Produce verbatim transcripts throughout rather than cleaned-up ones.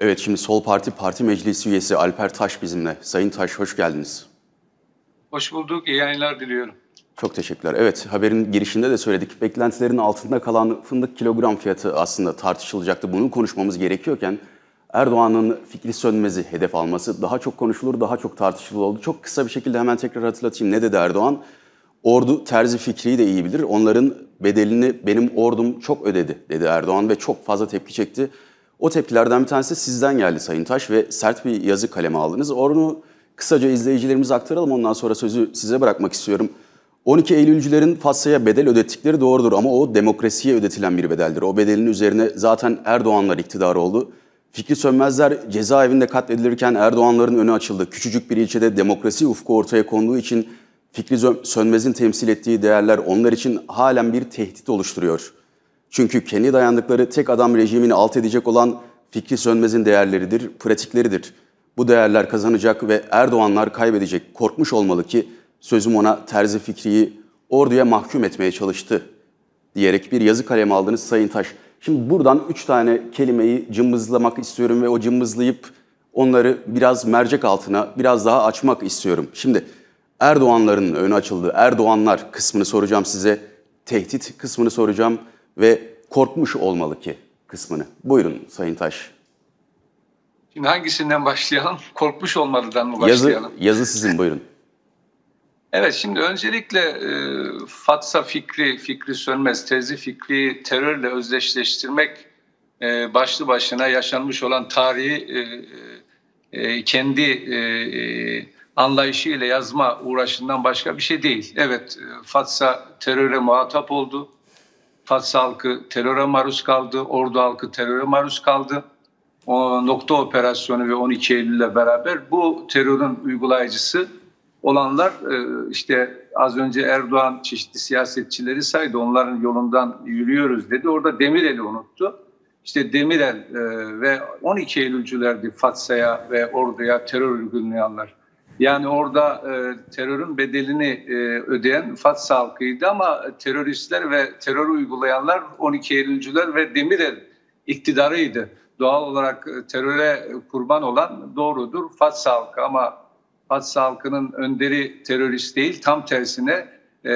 Evet, şimdi Sol Parti Parti Meclisi üyesi Alper Taş bizimle. Sayın Taş, hoş geldiniz. Hoş bulduk, iyi yayınlar diliyorum. Çok teşekkürler. Evet, haberin girişinde de söyledik. Beklentilerin altında kalan fındık kilogram fiyatı aslında tartışılacaktı. Bunu konuşmamız gerekiyorken Erdoğan'ın Fikri Sönmez'i hedef alması daha çok konuşulur, daha çok tartışılır oldu. Çok kısa bir şekilde hemen tekrar hatırlatayım. Ne dedi Erdoğan? Ordu Terzi Fikri'yi de iyi bilir. Onların bedelini benim ordum çok ödedi dedi Erdoğan ve çok fazla tepki çekti. O tepkilerden bir tanesi sizden geldi Sayın Taş ve sert bir yazı kaleme aldınız. Onu kısaca izleyicilerimize aktaralım, ondan sonra sözü size bırakmak istiyorum. on iki Eylülcülerin Fatsa'ya bedel ödettikleri doğrudur ama o demokrasiye ödetilen bir bedeldir. O bedelin üzerine zaten Erdoğanlar iktidar oldu. Fikri Sönmezler cezaevinde katledilirken Erdoğanların önü açıldı. Küçücük bir ilçede demokrasi ufku ortaya konduğu için Fikri Sönmez'in temsil ettiği değerler onlar için halen bir tehdit oluşturuyor. Çünkü kendi dayandıkları tek adam rejimini alt edecek olan Fikri Sönmez'in değerleridir, pratikleridir. Bu değerler kazanacak ve Erdoğanlar kaybedecek. Korkmuş olmalı ki sözüm ona Terzi Fikri'yi orduya mahkum etmeye çalıştı diyerek bir yazı kaleme aldınız Sayın Taş. Şimdi buradan üç tane kelimeyi cımbızlamak istiyorum ve o cımbızlayıp onları biraz mercek altına biraz daha açmak istiyorum. Şimdi Erdoğanların önü açıldı. Erdoğanlar kısmını soracağım size, tehdit kısmını soracağım ve korkmuş olmalı ki kısmını. Buyurun Sayın Taş. Şimdi hangisinden başlayalım? Korkmuş olmalıdan mı başlayalım? Yazı, yazı sizin, buyurun. Evet, şimdi öncelikle e, Fatsa Fikri, Fikri Sönmez, Terzi Fikri terörle özdeşleştirmek e, başlı başına yaşanmış olan tarihi e, e, kendi e, anlayışıyla yazma uğraşından başka bir şey değil. Evet, Fatsa teröre muhatap oldu. Fatsa halkı teröre maruz kaldı, Ordu halkı teröre maruz kaldı. O nokta operasyonu ve on iki Eylül'le beraber bu terörün uygulayıcısı olanlar, işte az önce Erdoğan çeşitli siyasetçileri saydı, onların yolundan yürüyoruz dedi. Orada Demirel'i unuttu. İşte Demirel ve on iki Eylülcülerdi Fatsa'ya ve Ordu'ya terör uygulayanlar. Yani orada terörün bedelini ödeyen Fatsa halkıydı ama teröristler ve terör uygulayanlar on iki Eylülcüler ve Demirel iktidarıydı. Doğal olarak teröre kurban olan doğrudur Fatsa halkı ama Fatsa halkının önderi terörist değil, tam tersine e,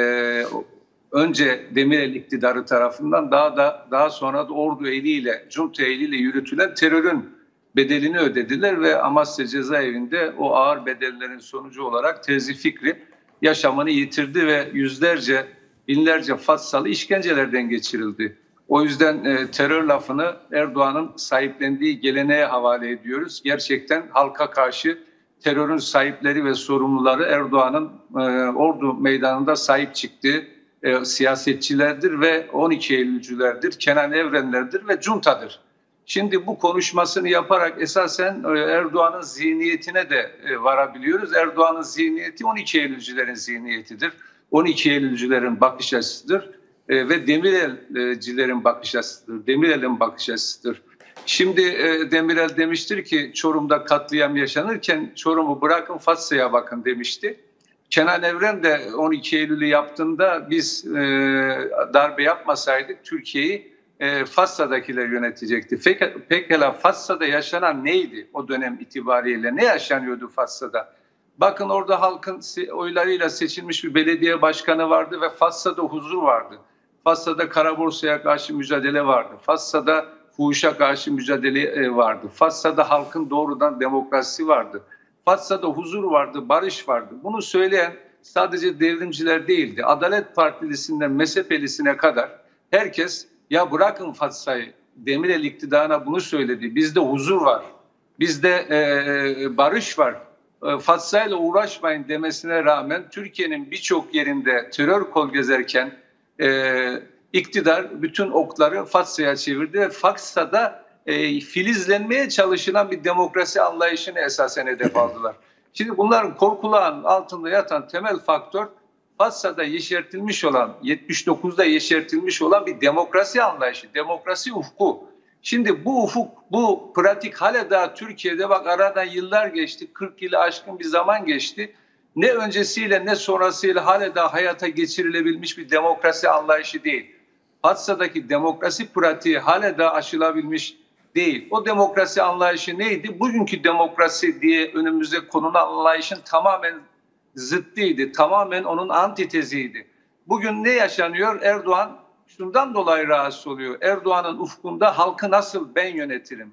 önce Demirel iktidarı tarafından daha da daha sonra da Ordu eliyle, Cumhur eliyle yürütülen terörün bedelini ödediler ve Amasya cezaevinde o ağır bedellerin sonucu olarak Terzi Fikri yaşamını yitirdi ve yüzlerce, binlerce Fatsalı işkencelerden geçirildi. O yüzden e, terör lafını Erdoğan'ın sahiplendiği geleneğe havale ediyoruz. Gerçekten halka karşı terörün sahipleri ve sorumluları Erdoğan'ın e, Ordu meydanında sahip çıktığı e, siyasetçilerdir ve on iki Eylülcülerdir, Kenan Evrenlerdir ve Cunta'dır. Şimdi bu konuşmasını yaparak esasen e, Erdoğan'ın zihniyetine de e, varabiliyoruz. Erdoğan'ın zihniyeti on iki Eylülcülerin zihniyetidir. on iki Eylülcülerin bakış açısıdır e, ve Demirelcilerin bakış açısıdır. Demirel'in bakış açısıdır. Şimdi Demirel demiştir ki Çorum'da katliam yaşanırken Çorum'u bırakın Fatsa'ya bakın demişti. Kenan Evren de on iki Eylül'ü yaptığında biz darbe yapmasaydık Türkiye'yi Fatsa'dakiler yönetecekti. Pekala Fatsa'da yaşanan neydi o dönem itibariyle? Ne yaşanıyordu Fatsa'da? Bakın orada halkın oylarıyla seçilmiş bir belediye başkanı vardı ve Fatsa'da huzur vardı. Fatsa'da kara borsaya karşı mücadele vardı. Fatsa'da fuhuşa karşı mücadele vardı. Fatsa'da halkın doğrudan demokrasisi vardı. Fatsa'da huzur vardı, barış vardı. Bunu söyleyen sadece devrimciler değildi. Adalet Partilisinden M S P'lisine kadar herkes ya bırakın Fatsa'yı, Demirel iktidarına bunu söyledi. Bizde huzur var, bizde e, barış var. E, Fatsa'yla uğraşmayın demesine rağmen Türkiye'nin birçok yerinde terör kol gezerken E, İktidar bütün okları Fatsa'ya çevirdi ve Fatsa'da e, filizlenmeye çalışılan bir demokrasi anlayışını esasen hedef aldılar. Şimdi bunların korkulağın altında yatan temel faktör Fatsa'da yeşertilmiş olan, yetmiş dokuzda yeşertilmiş olan bir demokrasi anlayışı, demokrasi ufku. Şimdi bu ufuk, bu pratik hala daha Türkiye'de, bak aradan yıllar geçti, kırk yılı aşkın bir zaman geçti. Ne öncesiyle ne sonrasıyla hala daha hayata geçirilebilmiş bir demokrasi anlayışı değil. Fatsa'daki demokrasi pratiği hala da aşılabilmiş değil. O demokrasi anlayışı neydi? Bugünkü demokrasi diye önümüze konulan anlayışın tamamen zıttıydı. Tamamen onun antiteziydi. Bugün ne yaşanıyor? Erdoğan şundan dolayı rahatsız oluyor. Erdoğan'ın ufkunda halkı nasıl ben yönetirim?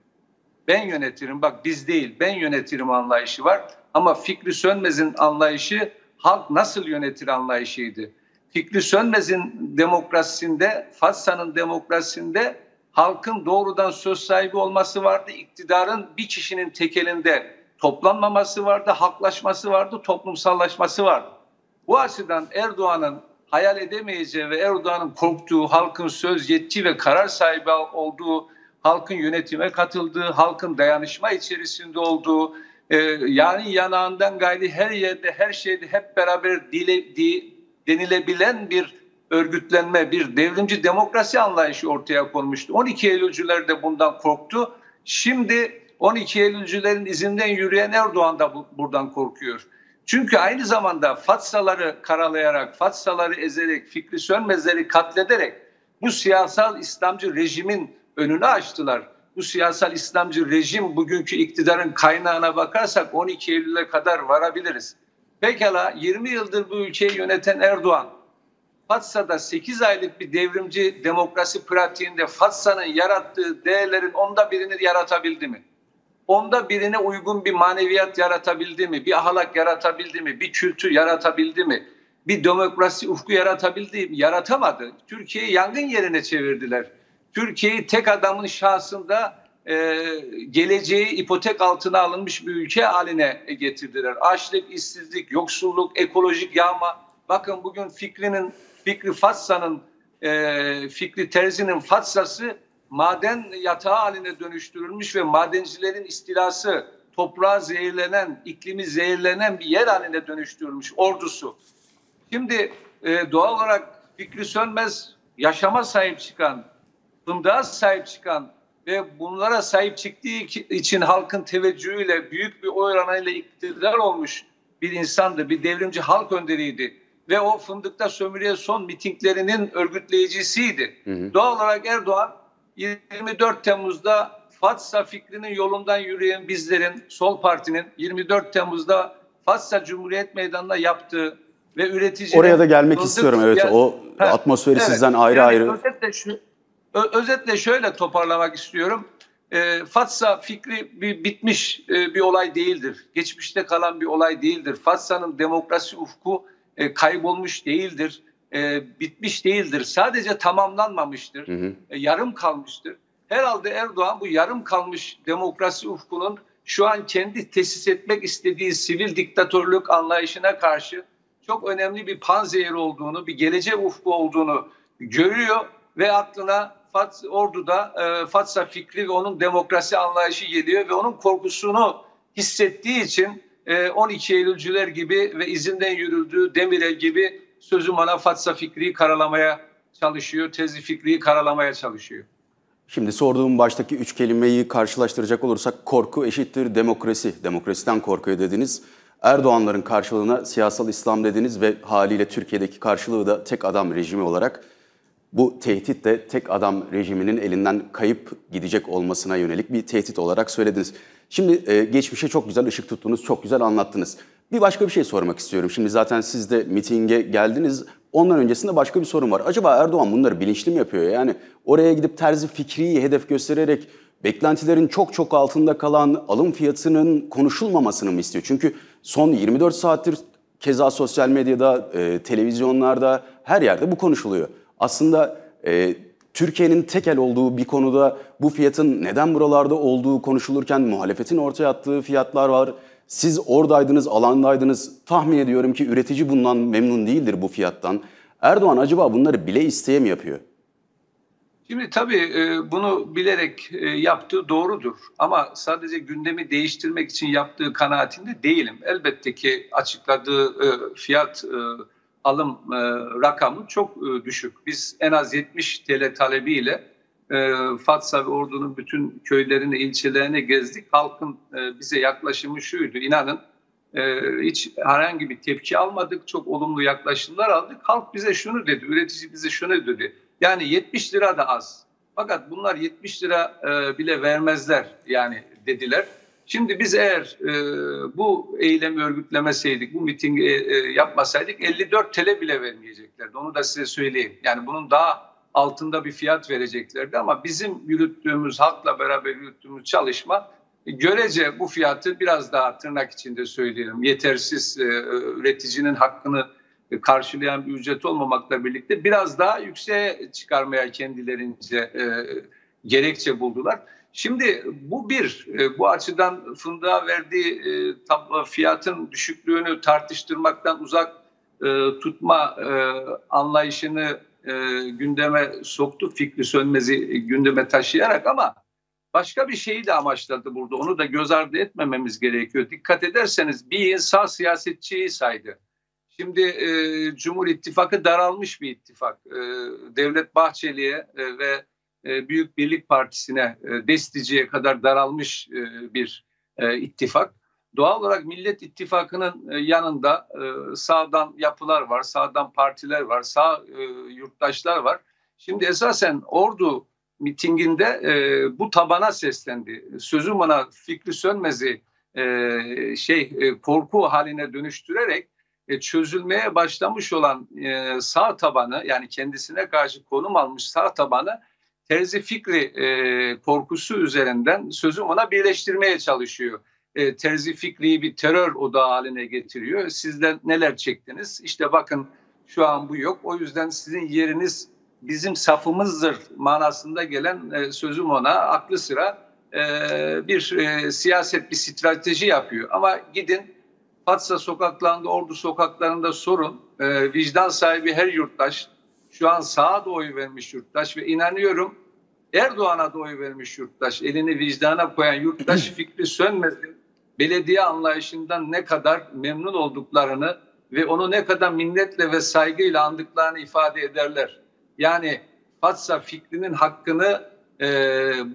Ben yönetirim, bak biz değil, ben yönetirim anlayışı var. Ama Fikri Sönmez'in anlayışı halk nasıl yönetir anlayışıydı. Fikri Sönmez'in demokrasisinde, Fatsa'nın demokrasisinde halkın doğrudan söz sahibi olması vardı. İktidarın bir kişinin tekelinde toplanmaması vardı, halklaşması vardı, toplumsallaşması vardı. Bu açıdan Erdoğan'ın hayal edemeyeceği ve Erdoğan'ın korktuğu, halkın söz yetki ve karar sahibi olduğu, halkın yönetime katıldığı, halkın dayanışma içerisinde olduğu, e, yani yanağından gayri her yerde, her şeyde hep beraber dile, di, denilebilen bir örgütlenme, bir devrimci demokrasi anlayışı ortaya konmuştu. on iki Eylülcüler de bundan korktu. Şimdi on iki Eylülcülerin izinden yürüyen Erdoğan da bu, buradan korkuyor. Çünkü aynı zamanda Fatsaları karalayarak, Fatsaları ezerek, Fikri Sönmezleri katlederek bu siyasal İslamcı rejimin önünü açtılar. Bu siyasal İslamcı rejim bugünkü iktidarın kaynağına bakarsak on iki Eylül'e kadar varabiliriz. Pekala yirmi yıldır bu ülkeyi yöneten Erdoğan, Fatsa'da sekiz aylık bir devrimci demokrasi pratiğinde Fatsa'nın yarattığı değerlerin onda birini yaratabildi mi? Onda birine uygun bir maneviyat yaratabildi mi? Bir ahlak yaratabildi mi? Bir kültür yaratabildi mi? Bir demokrasi ufku yaratabildi mi? Yaratamadı. Türkiye'yi yangın yerine çevirdiler. Türkiye'yi tek adamın şahsında e, geleceği ipotek altına alınmış bir ülke haline getirdiler. Açlık, işsizlik, yoksulluk, ekolojik yağma. Bakın bugün Fikri'nin, Fikri Fatsa'nın, e, Fikri Terzi'nin Fatsa'sı maden yatağı haline dönüştürülmüş ve madencilerin istilası, toprağa zehirlenen, iklimi zehirlenen bir yer haline dönüştürülmüş ordusu. Şimdi e, doğal olarak Fikri Sönmez yaşama sahip çıkan, fındığa sahip çıkan ve bunlara sahip çıktığı için halkın teveccühüyle, büyük bir oy oranıyla iktidar olmuş bir insandı. Bir devrimci halk önderiydi. Ve o fındıkta sömürüye son mitinglerinin örgütleyicisiydi. Hı hı. Doğal olarak Erdoğan yirmi dört Temmuz'da Fatsa fikrinin yolundan yürüyen bizlerin, Sol Parti'nin yirmi dört Temmuz'da Fatsa Cumhuriyet Meydanı'na yaptığı ve üretici... Oraya da gelmek istiyorum. Evet, yer... o ha, atmosferi evet, sizden ayrı yani ayrı... Özetle şu, özetle şöyle toparlamak istiyorum. E, Fatsa fikri bir, bitmiş e, bir olay değildir. Geçmişte kalan bir olay değildir. Fatsa'nın demokrasi ufku e, kaybolmuş değildir. E, bitmiş değildir. Sadece tamamlanmamıştır. Hı hı. E, yarım kalmıştır. Herhalde Erdoğan bu yarım kalmış demokrasi ufkunun şu an kendi tesis etmek istediği sivil diktatörlük anlayışına karşı çok önemli bir panzehir olduğunu, bir gelecek ufku olduğunu görüyor ve aklına Fats, Ordu'da e, Fatsa fikri ve onun demokrasi anlayışı geliyor ve onun korkusunu hissettiği için e, on iki Eylülcüler gibi ve izinden yürüldüğü Demirel gibi sözüm ona Fatsa fikriyi karalamaya çalışıyor, Terzi fikriyi karalamaya çalışıyor. Şimdi sorduğum baştaki üç kelimeyi karşılaştıracak olursak korku eşittir demokrasi, demokrasiden korkuyor dediniz. Erdoğanların karşılığına siyasal İslam dediniz ve haliyle Türkiye'deki karşılığı da tek adam rejimi olarak. Bu tehdit de tek adam rejiminin elinden kayıp gidecek olmasına yönelik bir tehdit olarak söylediniz. Şimdi e, geçmişe çok güzel ışık tuttunuz, çok güzel anlattınız. Bir başka bir şey sormak istiyorum. Şimdi zaten siz de mitinge geldiniz. Ondan öncesinde başka bir sorun var. Acaba Erdoğan bunları bilinçli mi yapıyor? Yani oraya gidip Terzi Fikri'yi hedef göstererek beklentilerin çok çok altında kalan alım fiyatının konuşulmamasını mı istiyor? Çünkü son yirmi dört saattir keza sosyal medyada, e, televizyonlarda her yerde bu konuşuluyor. Aslında e, Türkiye'nin tekel olduğu bir konuda bu fiyatın neden buralarda olduğu konuşulurken muhalefetin ortaya attığı fiyatlar var. Siz oradaydınız, alandaydınız. Tahmin ediyorum ki üretici bundan memnun değildir bu fiyattan. Erdoğan acaba bunları bile isteye mi yapıyor? Şimdi tabii e, bunu bilerek e, yaptığı doğrudur. Ama sadece gündemi değiştirmek için yaptığı kanaatinde değilim. Elbette ki açıkladığı e, fiyat... E, alım e, rakamı çok e, düşük. Biz en az yetmiş T L talebiyle e, Fatsa ve Ordu'nun bütün köylerine, ilçelerine gezdik. Halkın e, bize yaklaşımı şuydu. İnanın e, hiç herhangi bir tepki almadık. Çok olumlu yaklaşımlar aldık. Halk bize şunu dedi, üretici bize şunu dedi. Yani yetmiş lira da az. Fakat bunlar yetmiş lira e, bile vermezler yani dediler. Şimdi biz eğer e, bu eylemi örgütlemeseydik, bu mitingi e, yapmasaydık elli dört T L bile vermeyeceklerdi. Onu da size söyleyeyim. Yani bunun daha altında bir fiyat vereceklerdi ama bizim yürüttüğümüz, halkla beraber yürüttüğümüz çalışma görece bu fiyatı biraz daha, tırnak içinde söyleyelim, yetersiz, e, üreticinin hakkını karşılayan bir ücret olmamakla birlikte biraz daha yükseğe çıkarmaya kendilerince e, gerekçe buldular. Şimdi bu bir, e, bu açıdan Fındık'a verdiği e, tab- fiyatın düşüklüğünü tartıştırmaktan uzak e, tutma e, anlayışını e, gündeme soktu. Fikri Sönmez'i gündeme taşıyarak ama başka bir şeyi de amaçladı burada. Onu da göz ardı etmememiz gerekiyor. Dikkat ederseniz bir sağ siyasetçiyi saydı. Şimdi e, Cumhur İttifakı daralmış bir ittifak. E, Devlet Bahçeli'ye e, ve e, Büyük Birlik Partisi'ne, e, Destici'ye kadar daralmış e, bir e, ittifak. Doğal olarak Millet İttifakı'nın e, yanında e, sağdan yapılar var, sağdan partiler var, sağ e, yurttaşlar var. Şimdi esasen Ordu mitinginde e, bu tabana seslendi. Sözüm ona Fikri Sönmez'i e, şey, e, korku haline dönüştürerek çözülmeye başlamış olan sağ tabanı, yani kendisine karşı konum almış sağ tabanı Terzi Fikri korkusu üzerinden sözüm ona birleştirmeye çalışıyor. Terzi Fikri'yi bir terör odağı haline getiriyor. Sizden neler çektiniz? İşte bakın şu an bu yok. O yüzden sizin yeriniz bizim safımızdır manasında gelen sözüm ona aklı sıra bir siyaset, bir strateji yapıyor. Ama gidin Fatsa sokaklarında, Ordu sokaklarında sorun. Ee, vicdan sahibi her yurttaş, şu an sağa da oy vermiş yurttaş ve inanıyorum Erdoğan'a da oy vermiş yurttaş, elini vicdana koyan yurttaş Fikri Sönmez'in belediye anlayışından ne kadar memnun olduklarını ve onu ne kadar minnetle ve saygıyla andıklarını ifade ederler. Yani Fatsa Fikri'nin hakkını e,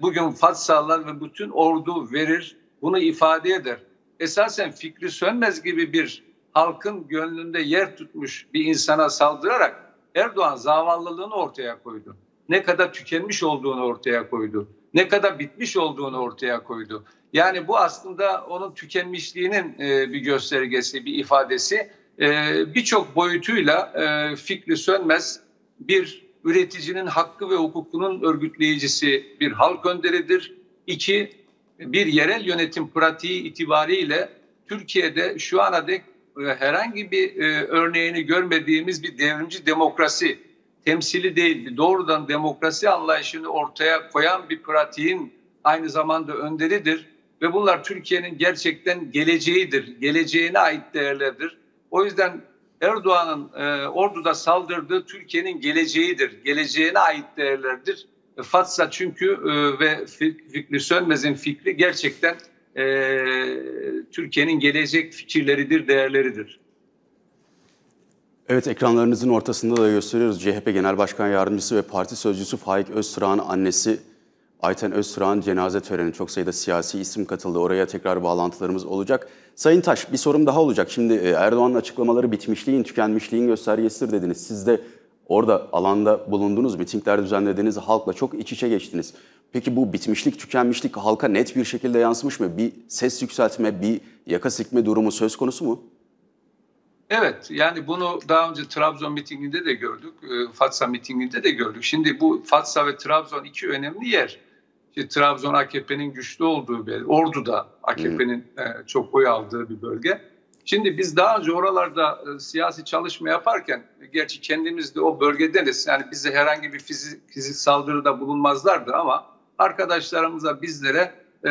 bugün Fatsalılar ve bütün Ordu verir, bunu ifade eder. Esasen Fikri Sönmez gibi bir halkın gönlünde yer tutmuş bir insana saldırarak Erdoğan zavallılığını ortaya koydu. Ne kadar tükenmiş olduğunu ortaya koydu. Ne kadar bitmiş olduğunu ortaya koydu. Yani bu aslında onun tükenmişliğinin bir göstergesi, bir ifadesi. Birçok boyutuyla Fikri Sönmez bir üreticinin hakkı ve hukukunun örgütleyicisi, bir halk önderidir. İki, bir yerel yönetim pratiği itibariyle Türkiye'de şu ana dek herhangi bir örneğini görmediğimiz bir devrimci demokrasi, temsili değil, doğrudan demokrasi anlayışını ortaya koyan bir pratiğin aynı zamanda önderidir. Ve bunlar Türkiye'nin gerçekten geleceğidir, geleceğine ait değerlerdir. O yüzden Erdoğan'ın Ordu'da saldırdığı Türkiye'nin geleceğidir, geleceğine ait değerlerdir. Fatsa çünkü ve Fikri Sönmez'in fikri gerçekten e, Türkiye'nin gelecek fikirleridir, değerleridir. Evet, ekranlarınızın ortasında da gösteriyoruz. C H P Genel Başkan Yardımcısı ve Parti Sözcüsü Faik Öztürk'ün annesi Ayten Öztürk'ün cenaze töreni. Çok sayıda siyasi isim katıldı. Oraya tekrar bağlantılarımız olacak. Sayın Taş, bir sorum daha olacak. Şimdi Erdoğan'ın açıklamaları bitmişliğin, tükenmişliğin göstergesidir dediniz. Siz de orada alanda bulundunuz, mitingler düzenlediniz, halkla çok iç içe geçtiniz. Peki bu bitmişlik, tükenmişlik halka net bir şekilde yansımış mı? Bir ses yükseltme, bir yaka sikme durumu söz konusu mu? Evet, yani bunu daha önce Trabzon mitinginde de gördük, Fatsa mitinginde de gördük. Şimdi bu Fatsa ve Trabzon iki önemli yer. İşte Trabzon A K P'nin güçlü olduğu bir yer, Ordu'da A K P'nin hmm. çok oy aldığı bir bölge. Şimdi biz daha önce oralarda siyasi çalışma yaparken, gerçi kendimiz de o bölgedeniz, yani bize herhangi bir fizik, fizik saldırıda bulunmazlardı ama arkadaşlarımıza, bizlere e,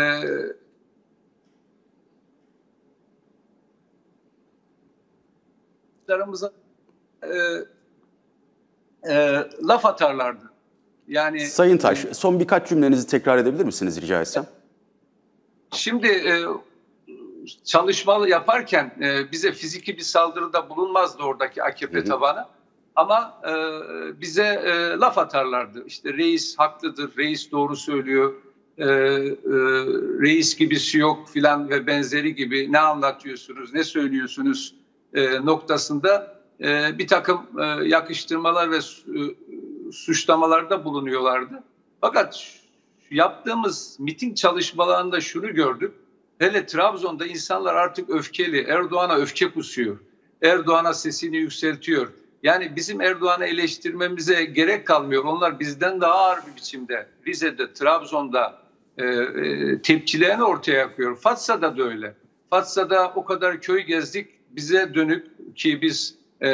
arkadaşlarımıza e, e, laf atarlardı. Yani Sayın Taş, son birkaç cümlenizi tekrar edebilir misiniz rica etsem? Şimdi e, çalışmalı yaparken e, bize fiziki bir saldırıda bulunmazdı oradaki A K P tabanı ama e, bize e, laf atarlardı. İşte reis haklıdır, reis doğru söylüyor, e, e, reis gibisi yok filan ve benzeri gibi ne anlatıyorsunuz, ne söylüyorsunuz e, noktasında e, bir takım e, yakıştırmalar ve e, suçlamalarda bulunuyorlardı. Fakat yaptığımız miting çalışmalarında şunu gördük. Hele Trabzon'da insanlar artık öfkeli. Erdoğan'a öfke kusuyor. Erdoğan'a sesini yükseltiyor. Yani bizim Erdoğan'ı eleştirmemize gerek kalmıyor. Onlar bizden daha ağır bir biçimde Rize'de, Trabzon'da e, e, tepkilerini ortaya koyuyor. Fatsa'da da öyle. Fatsa'da o kadar köy gezdik. Bize dönük ki biz e,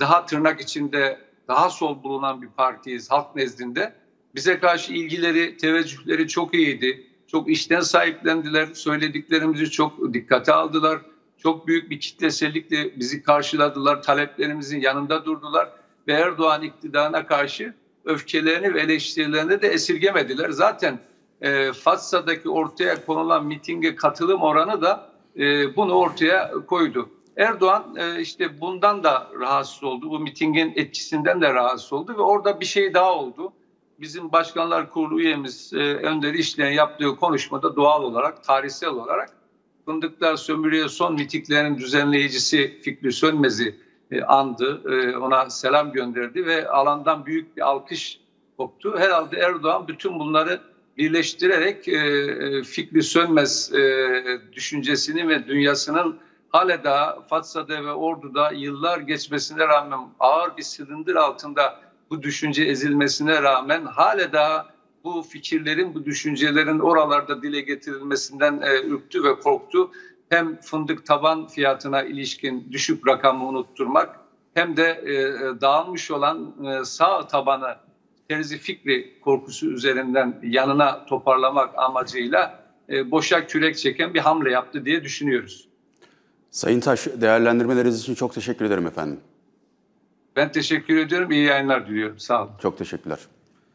daha tırnak içinde daha sol bulunan bir partiyiz halk nezdinde. Bize karşı ilgileri, teveccühleri çok iyiydi. Çok işten sahiplendiler. Söylediklerimizi çok dikkate aldılar. Çok büyük bir kitlesellikle bizi karşıladılar. Taleplerimizin yanında durdular. Ve Erdoğan iktidarına karşı öfkelerini ve eleştirilerini de esirgemediler. Zaten e, Fatsa'daki ortaya konulan mitinge katılım oranı da e, bunu ortaya koydu. Erdoğan e, işte bundan da rahatsız oldu. Bu mitingin etkisinden de rahatsız oldu. Ve orada bir şey daha oldu. Bizim Başkanlar Kurulu üyemiz e, Önder İşleyen yaptığı konuşmada doğal olarak, tarihsel olarak Fındıklar Sömürü'ye son mitinglerin düzenleyicisi Fikri Sönmez'i e, andı. E, ona selam gönderdi ve alandan büyük bir alkış koptu. Herhalde Erdoğan bütün bunları birleştirerek e, Fikri Sönmez e, düşüncesini ve dünyasının hala daha Fatsa'da ve Ordu'da yıllar geçmesine rağmen ağır bir silindir altında bu düşünce ezilmesine rağmen hala daha bu fikirlerin, bu düşüncelerin oralarda dile getirilmesinden e, ürktü ve korktu. Hem fındık taban fiyatına ilişkin düşük rakamı unutturmak hem de e, dağılmış olan e, sağ tabanı Terzi Fikri korkusu üzerinden yanına toparlamak amacıyla e, boşa kürek çeken bir hamle yaptı diye düşünüyoruz. Sayın Taş, değerlendirmeleriniz için çok teşekkür ederim efendim. Ben teşekkür ediyorum. İyi yayınlar diliyorum. Sağ olun. Çok teşekkürler.